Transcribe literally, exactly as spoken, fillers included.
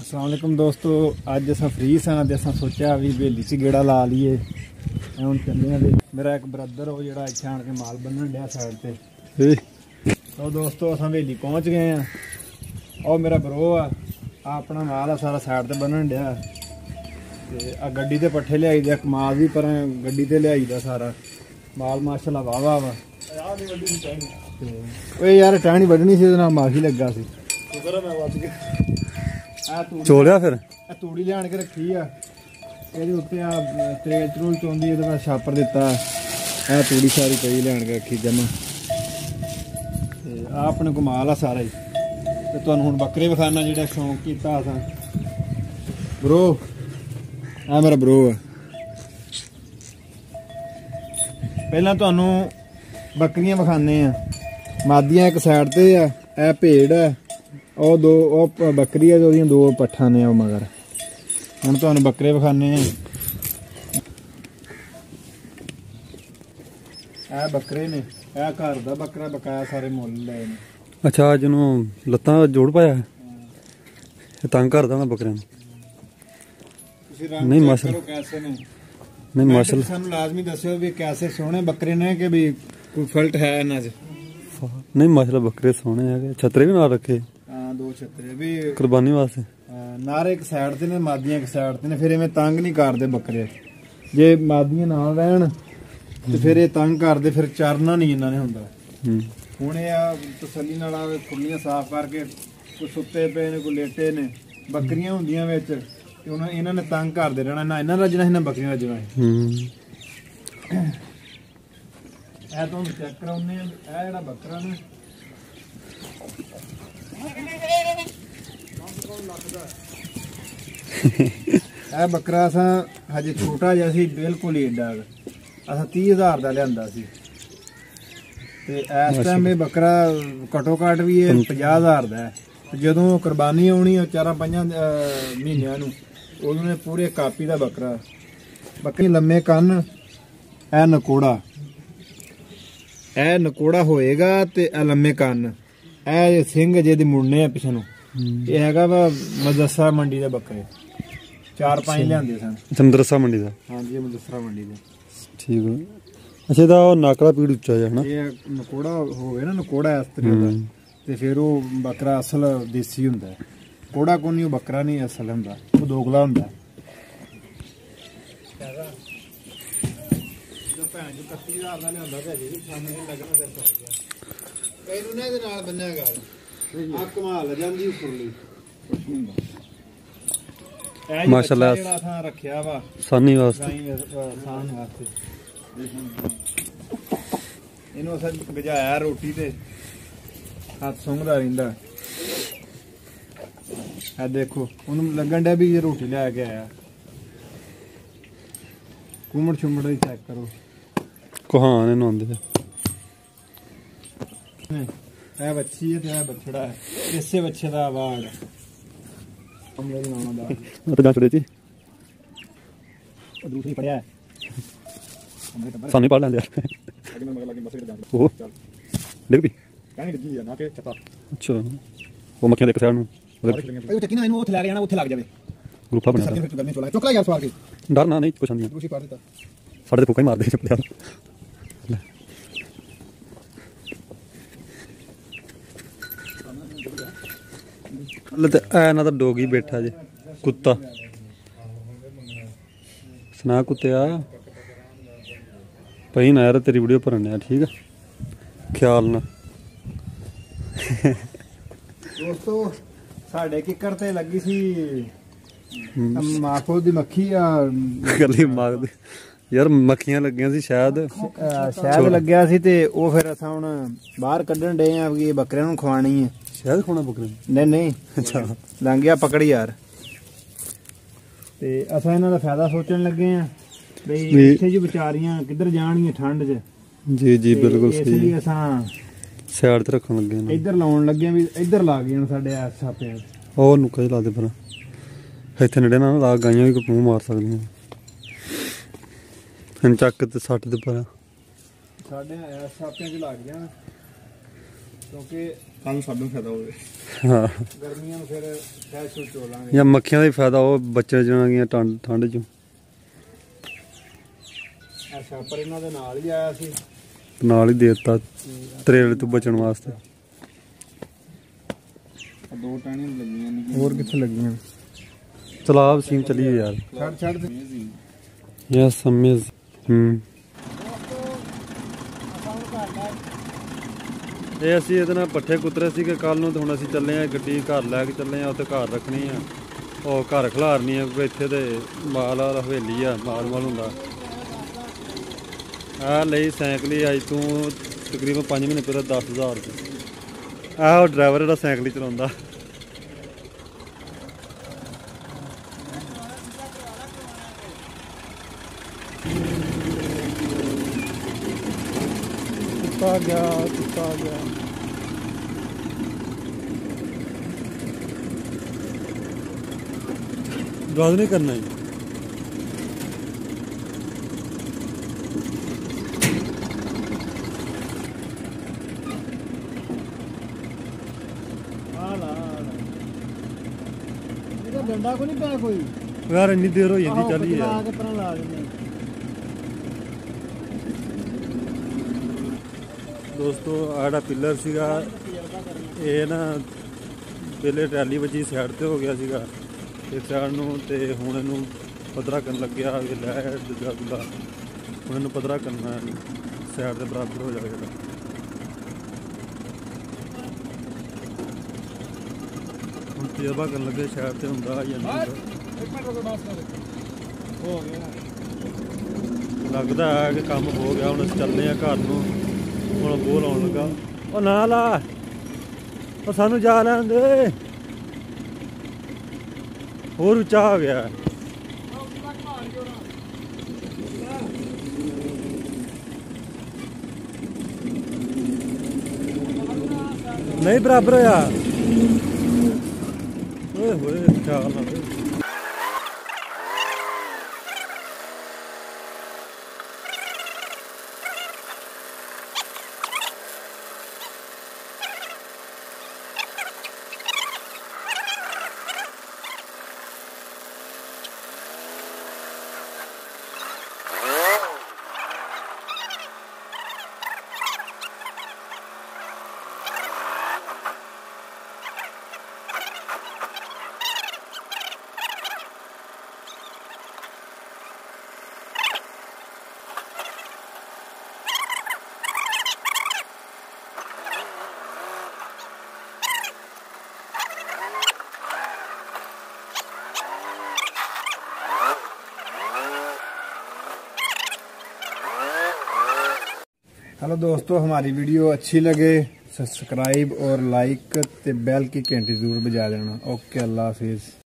अस्सलामुअलैकुम दोस्तों, अज अस फ्री सा ते अस सोचा भी बेली च गेड़ा ला लीए। हूँ चलने मेरा एक ब्रदर वो जरा इत्थे आण के माल बन्नण दिया साइड ते। तो दोस्तों अस हवेली पहुँच गए हैं। और मेरा ब्रो आ अपना माल आ सारा साइड ते बन्नण दिया। गड्डी ते पट्ठे लियाई दे, माल भी पर गड्डी ते लियाई दा सारा माल माशाल्लाह वाह वाह वा। यार टाणी बढ़नी सी ना माखी लगा सी छोड़िया फिर तूड़ी लिया के रखी है तेल तरूल चौंधी छापर दिता है तूड़ी सारी कई लिया के रखी जमा। अपने को माल आ सारा ही तो तुहानू हुण बकरे विखाना जिहड़ा शौक कीता असां। ब्रो आ मेरा ब्रो है। पहला तुहानू बकरियां विखाने हैं, मादियां एक साइड ते है, ए भेड़ है और दो और बकरी है जो दो पट्ठा ने मगर। हुण तुहानू बकरे विखाने हैं। ए बकरे ने ए घर दा बकरा बकाया सारे मुल ले। अच्छा जिन्हों लत्तां जोड़ पाया है तंग करदा ना बकरियां नूं। नहीं माशा नहीं माशा सानू लाजमी दस्सियो भी कैसे सोहने बकरे ने कि भी कोई फल्ट है ना जी। नहीं माशा बकरे सोहने है, छतरे भी नाल रखे। हां दो छतरे भी कुर्बानी वास्ते नारे एक साइड ते ने मादियां एक साइड ते ने। फिर एवें तंग नहीं करदे बकरे, जे मादियां नाल रहण ते फिर ए तंग करदे, फिर चरना नहीं इन्हां ने हुंदा। हुण ए तसल्ली नाल खुल्लियां साफ करके कोई सुत्ते पे ने कोई लेटे ने बकरियां हुंदियां विच इन्हों ने तंग करते रहना, ना इन्होंने रजना ना बकरियां रजना। ऐ तो हम चेक कराने जरा बकरा ने ऐ बकरा असा हजे छोटा जहा सी, बिल्कुल ही एडा असा तीह हज़ार का लिया सी। इस टाइम यह बकरा घटो घट भी है पचास हज़ार का है। जदों कुर्बानी आनी चार पंज महीनों नूं उन्होंने पूरे कापी का बकरा। बकरी लम्मे कन्न ए नकोड़ा ए नकोड़ा होएगा तो ए लम्मे कन्न ए सिंह जे मुड़ने आ पिछे नूं। यह हैगा वा मदरसा मंडी का बकरे चार पांच लिआंदे सन मदरसा मंडी का। हाँ जी मदरसा मंडी का ठीक है। अच्छा तो नाकड़ा पीड़ उच्चा है ना, ये नकोड़ा होवे ना नकोड़ा इस तरह दा ते फिर वो बकरा असल देसी होंदा। कोड़ा कोनी वो बकरा नहीं असल होंदा, वो दोगला होंदा। माशाल्लाह रखिया वा सानी वास्ते इन्हों अस भजाया रोटी ते हाथ सूंघता रहा। देखो उन्होंने लगन डे भी ये रोटी लिया के आया। घूमड़ छुमड़ चेक करो कुहान इन्हों आंदे। बच्ची है तो बछड़ा है, इसे बच्चे का आवाज पढ़िया सानी पढ़ लेंगे ਕਾਹਨੇ ਦਿੱਤੀ ਆ ਨਾ ਕਿ ਚਤਾ। ਅੱਛਾ ਉਹ ਮੱਖੀਆਂ ਦੇ ਇੱਕ ਸਾਈਡ ਨੂੰ ਉਹ ਚੱਕੀ ਨਾ ਇਹਨੂੰ ਉੱਥੇ ਲੈ ਜਾਣਾ, ਉੱਥੇ ਲੱਗ ਜਾਵੇ ਗਰੁੱਪਾ ਬਣਾ ਦੇ ਗਰਮੀ ਚੋਲਾ ਚੁਕਲਾ ਯਾਰ ਸਵਾਰ ਕੇ ਡਰ ਨਾ ਨਹੀਂ ਕੁਛ ਆਂਦੀਆਂ ਤੁਸੀਂ ਪਾ ਦਿੱਤਾ ਸਾਡੇ ਤੇ ਫੋਕਾ ਹੀ ਮਾਰਦੇ ਚੱਪਲਿਆ। ਲੈ ਤੇ ਐ ਨਾ ਤਾਂ ਡੋਗੀ ਬੈਠਾ ਜੇ ਕੁੱਤਾ ਸੁਣਾ ਕੁੱਤਿਆ ਪਈ ਨਾ ਯਾਰ ਤੇਰੀ ਵੀਡੀਓ ਭਰਨੇ ਆ ਠੀਕ ਆ ਖਿਆਲ ਨਾ। दोस्तों साढ़े किकर ते लगी सी माखो दी मक्खी आ गली मार दी यार मक्खियां लगियां सी शायद शायद लग्या सी ते ओ फिर असा हुन बाहर कड्डन डे आ कि बकरे नु खवानी है। शायद खोना बकरे नहीं नहीं अच्छा लंघिया पकड़ यार ते असा इना दा फायदा सोचन लगे हैं भाई इथे जी बेचारियां किधर जाणगीਆਂ ठंड च। जी जी बिल्कुल सही इसलिए असा साइड ते रखन लगे ना इधर लाउन लगे भी इधर ला गए साडे छापे और नुक्का ला दे पर इतने नेड़े ना ला गाइयां भी मूंह मार सकदियां हैं चक्क ते सट दे पर साडे छापे च लाग गया क्योंकि मक्खियां का फायदा हो बच्चे जाएंगे ठंड चो। अच्छा पर इन्हां दे नाल ही आया सी, नाल ही देता त्रेल तू बचण वास्ते। दो टाणी लगियां ने और किथे लगियां तलाब सीम चली यार छड़ छड़ ये समझ। हम्म ये असि ਇਹਦੇ ਨਾਲ ਪੱਠੇ ਕੁਤਰੇ ਸੀਗੇ ਕੱਲ ਨੂੰ, ਤੇ ਹੁਣ ਅਸੀਂ ਚੱਲੇ ਆ ਗੱਡੀ ਘਰ ਲੈ ਕੇ ਚੱਲੇ ਆ, ਉੱਥੇ ਘਰ ਰੱਖਣੀ ਆ, ਉਹ ਘਰ ਖਲਾਰਨੀ ਆ ਇੱਥੇ ਤੇ ਮਾਲ ਵਾਲਾ ਹਵੇਲੀ ਆ ਮਾਲ ਵਾਲ ਹੁੰਦਾ। आ ले सैकल ही अज तू तकरीबन पाँच महीने पहले दस हज़ार रुपये आह ड्राइवर जो सैकल ही चला। गया कुत्ता गया गल नहीं करना ही। डंडा को नहीं पाया कोई यार, इतनी देर हो जाती चली यार। दोस्तों आड़ा पिलर सीगा ये ना पहले ट्रैली बची साइड से हो गया सीगा एक साइड नूं, ते हुण इहनूं पधरा करन लग्गिया वे लहर दूजा दूला हुण इहनूं पधरा करना साइड दे बराबर हो जाएगा। हुण तजरबा करन लगे साइड ते हुंदा जां नहीं लगदा है कि काम हो गया। हुण असीं चलने आ घर नूं, ਹੁਣ ਬੋਲ ਆਉਣ ਲੱਗਾ ਉਹ ਨਾ ਲਾ ਉਹ ਸਾਨੂੰ ਜਾ ਲੈਣ ਦੇ ਹੋਰ ਉੱਚਾ ਆ ਗਿਆ। ਨਹੀਂ ਬਰਾਬਰ ਹੋਇਆ ਓਏ ਹੋਏ ਚਾਲ ਨਾ। हेलो दोस्तों, हमारी वीडियो अच्छी लगे सब्सक्राइब और लाइक ते बेल की घंटी जरूर बजा देना। ओके अल्लाह हाफिज़।